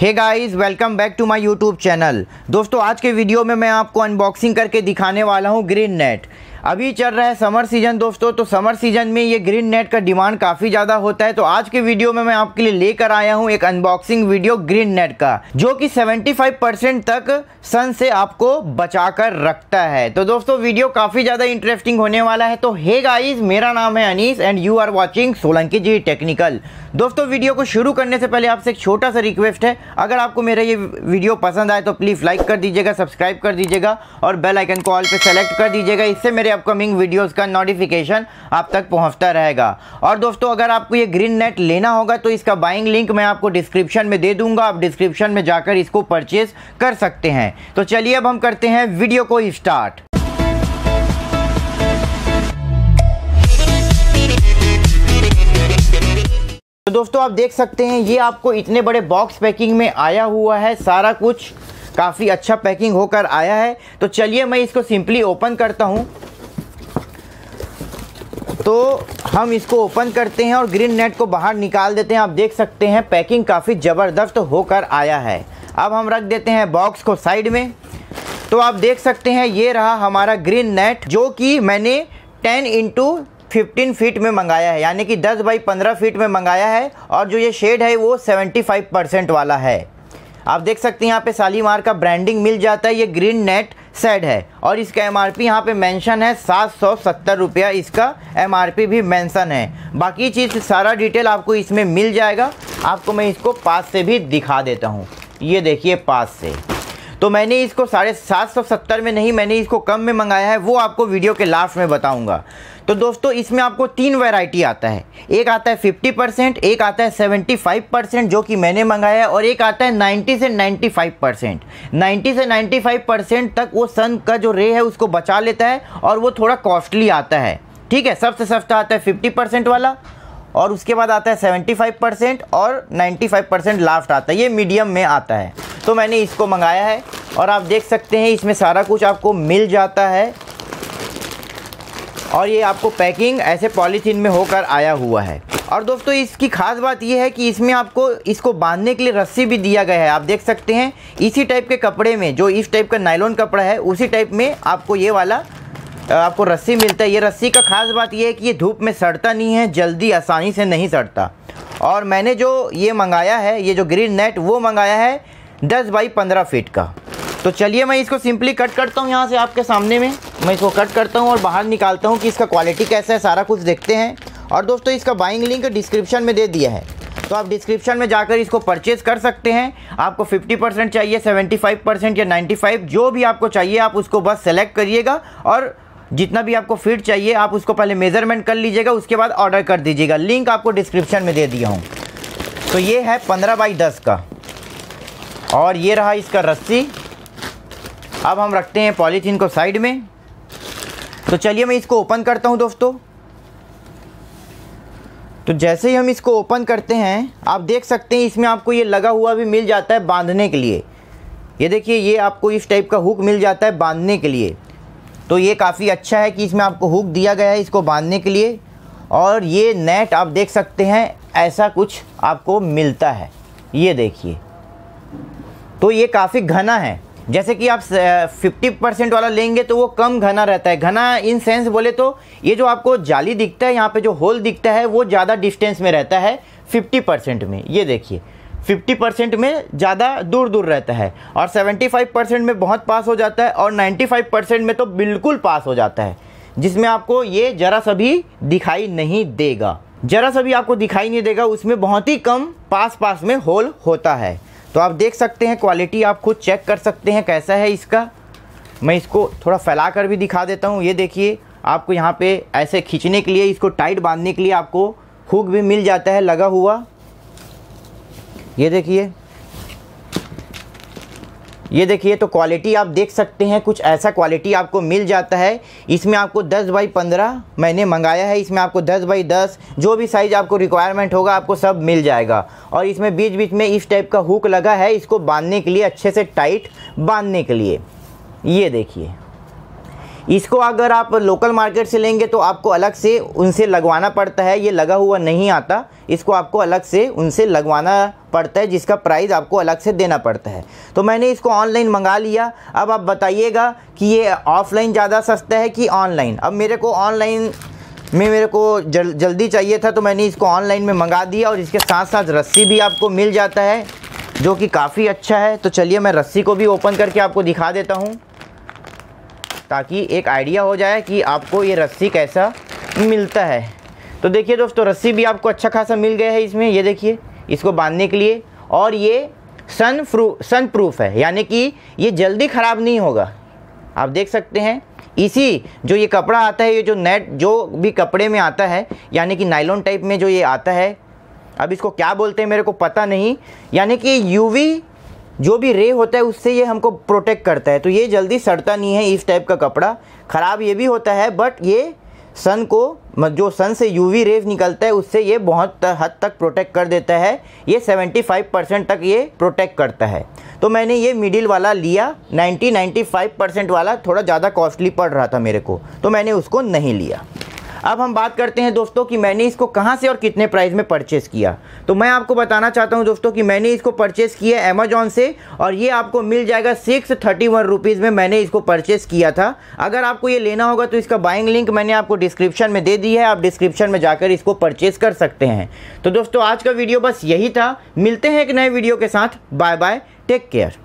Hey guys welcome back to my YouTube channel. दोस्तों आज के वीडियो में मैं आपको अनबॉक्सिंग करके दिखाने वाला हूँ ग्रीन नेट। अभी चल रहा है समर सीज़न दोस्तों, तो समर सीज़न में ये ग्रीन नेट का डिमांड काफ़ी ज़्यादा होता है। तो आज के वीडियो में मैं आपके लिए लेकर आया हूँ एक अनबॉक्सिंग वीडियो ग्रीन नेट का, जो कि 75% तक सन से आपको बचा कर रखता है। तो दोस्तों वीडियो काफ़ी ज़्यादा इंटरेस्टिंग होने वाला है। तो हे गाइस, मेरा नाम है Anish and you are watching Solanki ji technical. दोस्तों वीडियो को शुरू करने से पहले आपसे एक छोटा सा रिक्वेस्ट है, अगर आपको मेरा ये वीडियो पसंद आए तो प्लीज़ लाइक कर दीजिएगा, सब्सक्राइब कर दीजिएगा और बेल आइकन को ऑल पे सेलेक्ट कर दीजिएगा। इससे मेरे अपकमिंग वीडियोस का नोटिफिकेशन आप तक पहुंचता रहेगा। और दोस्तों अगर आपको ये ग्रीन नेट लेना होगा तो इसका बाइंग लिंक मैं आपको डिस्क्रिप्शन में दे दूंगा, आप डिस्क्रिप्शन में जाकर इसको परचेज कर सकते हैं। तो चलिए अब हम करते हैं वीडियो को स्टार्ट। तो दोस्तों आप देख सकते हैं ये आपको इतने बड़े बॉक्स पैकिंग में आया हुआ है, सारा कुछ काफ़ी अच्छा पैकिंग होकर आया है। तो चलिए मैं इसको सिंपली ओपन करता हूँ। तो हम इसको ओपन करते हैं और ग्रीन नेट को बाहर निकाल देते हैं। आप देख सकते हैं पैकिंग काफ़ी ज़बरदस्त होकर आया है। अब हम रख देते हैं बॉक्स को साइड में। तो आप देख सकते हैं ये रहा हमारा ग्रीन नेट, जो कि मैंने 10x15 फीट में मंगाया है, यानी कि 10x15 फीट में मंगाया है। और जो ये शेड है वो 75% वाला है। आप देख सकते हैं यहाँ पे शालीमार का ब्रांडिंग मिल जाता है। ये ग्रीन नेट सेट है और इसका एमआरपी यहाँ पे मेंशन है 770 रुपया, इसका एमआरपी भी मेंशन है। बाकी चीज़ सारा डिटेल आपको इसमें मिल जाएगा। आपको मैं इसको पास से भी दिखा देता हूँ। ये देखिए पास से। तो मैंने इसको 770 में नहीं, मैंने इसको कम में मंगाया है, वो आपको वीडियो के लास्ट में बताऊँगा। तो दोस्तों इसमें आपको 3 वैरायटी आता है। एक आता है 50%, एक आता है 75% जो कि मैंने मंगाया है, और एक आता है 90 से 95%। 90 से 95% तक वो सन का जो रे है उसको बचा लेता है और वो थोड़ा कॉस्टली आता है, ठीक है। सबसे सस्ता आता है 50% वाला, और उसके बाद आता है 75% और 95% लास्ट आता है। ये मीडियम में आता है। तो मैंने इसको मंगाया है और आप देख सकते हैं इसमें सारा कुछ आपको मिल जाता है। और ये आपको पैकिंग ऐसे पॉलीथीन में होकर आया हुआ है। और दोस्तों इसकी खास बात ये है कि इसमें आपको इसको बांधने के लिए रस्सी भी दिया गया है। आप देख सकते हैं इसी टाइप के कपड़े में, जो इस टाइप का नायलॉन कपड़ा है उसी टाइप में आपको ये वाला आपको रस्सी मिलता है। ये रस्सी का खास बात ये है कि ये धूप में सड़ता नहीं है, जल्दी आसानी से नहीं सड़ता। और मैंने जो ये मंगाया है, ये जो ग्रीन नेट वो मंगाया है 10x15 फीट का। तो चलिए मैं इसको सिंपली कट करता हूँ। यहाँ से आपके सामने में मैं इसको कट करता हूँ और बाहर निकालता हूँ कि इसका क्वालिटी कैसा है, सारा कुछ देखते हैं। और दोस्तों इसका बाइंग लिंक डिस्क्रिप्शन में दे दिया है, तो आप डिस्क्रिप्शन में जाकर इसको परचेज़ कर सकते हैं। आपको 50% चाहिए, 75% या 95, जो भी आपको चाहिए आप उसको बस सेलेक्ट करिएगा। और जितना भी आपको फिट चाहिए आप उसको पहले मेज़रमेंट कर लीजिएगा, उसके बाद ऑर्डर कर दीजिएगा। लिंक आपको डिस्क्रिप्शन में दे दिया हूँ। तो ये है 15x10 का और ये रहा इसका रस्सी। अब हम रखते हैं पॉलीथीन को साइड में। तो चलिए मैं इसको ओपन करता हूं दोस्तों। तो जैसे ही हम इसको ओपन करते हैं आप देख सकते हैं इसमें आपको ये लगा हुआ भी मिल जाता है बांधने के लिए। ये देखिए ये आपको इस टाइप का हुक मिल जाता है बांधने के लिए। तो ये काफ़ी अच्छा है कि इसमें आपको हुक दिया गया है इसको बांधने के लिए। और ये नेट आप देख सकते हैं ऐसा कुछ आपको मिलता है, ये देखिए। तो ये काफ़ी घना है। जैसे कि आप 50% वाला लेंगे तो वो कम घना रहता है। घना इन सेंस बोले तो ये जो आपको जाली दिखता है, यहाँ पे जो होल दिखता है वो ज़्यादा डिस्टेंस में रहता है 50% में। ये देखिए 50% में ज़्यादा दूर दूर रहता है, और 75% में बहुत पास हो जाता है, और 95% में तो बिल्कुल पास हो जाता है, जिसमें आपको ये ज़रा सा भी दिखाई नहीं देगा। ज़रा सा भी आपको दिखाई नहीं देगा, उसमें बहुत ही कम पास में होल होता है। तो आप देख सकते हैं क्वालिटी आप खुद चेक कर सकते हैं कैसा है इसका। मैं इसको थोड़ा फैला कर भी दिखा देता हूँ। ये देखिए आपको यहाँ पे ऐसे खींचने के लिए, इसको टाइट बांधने के लिए आपको हुक भी मिल जाता है लगा हुआ। ये देखिए, ये देखिए। तो क्वालिटी आप देख सकते हैं कुछ ऐसा क्वालिटी आपको मिल जाता है। इसमें आपको 10x15 मैंने मंगाया है, इसमें आपको 10x10 जो भी साइज़ आपको रिक्वायरमेंट होगा आपको सब मिल जाएगा। और इसमें बीच बीच में इस टाइप का हुक लगा है इसको बांधने के लिए, अच्छे से टाइट बांधने के लिए। ये देखिए इसको अगर आप लोकल मार्केट से लेंगे तो आपको अलग से उनसे लगवाना पड़ता है, ये लगा हुआ नहीं आता, इसको आपको अलग से उनसे लगवाना पड़ता है जिसका प्राइस आपको अलग से देना पड़ता है। तो मैंने इसको ऑनलाइन मंगा लिया। अब आप बताइएगा कि ये ऑफ़लाइन ज़्यादा सस्ता है कि ऑनलाइन। अब मेरे को ऑनलाइन में मेरे को जल्दी चाहिए था तो मैंने इसको ऑनलाइन में मंगा दिया और इसके साथ साथ रस्सी भी आपको मिल जाता है जो कि काफ़ी अच्छा है। तो चलिए मैं रस्सी को भी ओपन करके आपको दिखा देता हूँ ताकि एक आइडिया हो जाए कि आपको ये रस्सी कैसा मिलता है। तो देखिए दोस्तों, रस्सी भी आपको अच्छा खासा मिल गया है इसमें, ये देखिए इसको बांधने के लिए। और ये सन प्रूफ है, यानी कि ये जल्दी ख़राब नहीं होगा। आप देख सकते हैं इसी जो ये कपड़ा आता है, ये जो नेट जो भी कपड़े में आता है यानी कि नायलॉन टाइप में जो ये आता है, अब इसको क्या बोलते हैं मेरे को पता नहीं, यानी कि यूवी जो भी रे होता है उससे ये हमको प्रोटेक्ट करता है। तो ये जल्दी सड़ता नहीं है इस टाइप का कपड़ा। ख़राब ये भी होता है बट ये सन को, जो सन से यूवी रेज निकलता है उससे ये बहुत हद तक प्रोटेक्ट कर देता है। ये 75% तक ये प्रोटेक्ट करता है। तो मैंने ये मिडिल वाला लिया, 95% वाला थोड़ा ज़्यादा कॉस्टली पड़ रहा था मेरे को, तो मैंने उसको नहीं लिया। अब हम बात करते हैं दोस्तों कि मैंने इसको कहाँ से और कितने प्राइस में परचेस किया। तो मैं आपको बताना चाहता हूँ दोस्तों कि मैंने इसको परचेस किया अमेजोन से और ये आपको मिल जाएगा 631 रुपीज़ में मैंने इसको परचेस किया था। अगर आपको ये लेना होगा तो इसका बाइंग लिंक मैंने आपको डिस्क्रिप्शन में दे दी है, आप डिस्क्रिप्शन में जाकर इसको परचेस कर सकते हैं। तो दोस्तों आज का वीडियो बस यही था, मिलते हैं एक नए वीडियो के साथ। Bye bye, take care.